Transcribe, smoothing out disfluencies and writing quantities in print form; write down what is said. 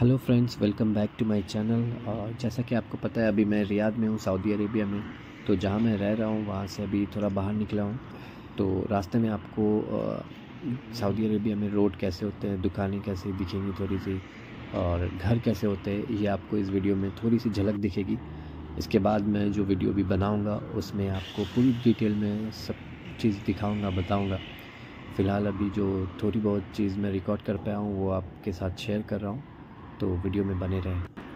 Hello friends, welcome back to my channel. और जैसा कि आपको पता है, अभी मैं रियाद में हूँ, सऊदी अरेबिया में। तो जहाँ मैं रह रहा हूँ वहाँ से अभी थोड़ा बाहर निकला हूँ। तो रास्ते में आपको सऊदी अरेबिया में रोड कैसे होते हैं, दुकानें कैसे दिखेंगी थोड़ी सी, और घर कैसे होते हैं, ये आपको इस वीडियो में थोड़ी सी झलक दिखेगी। इसके बाद मैं जो वीडियो भी बनाऊँगा उसमें आपको पूरी डिटेल में सब चीज़ दिखाऊँगा, बताऊँगा। फ़िलहाल अभी जो थोड़ी बहुत चीज़ मैं रिकॉर्ड कर पाया हूँ वो आपके साथ शेयर कर रहा हूँ, तो वीडियो में बने रहें।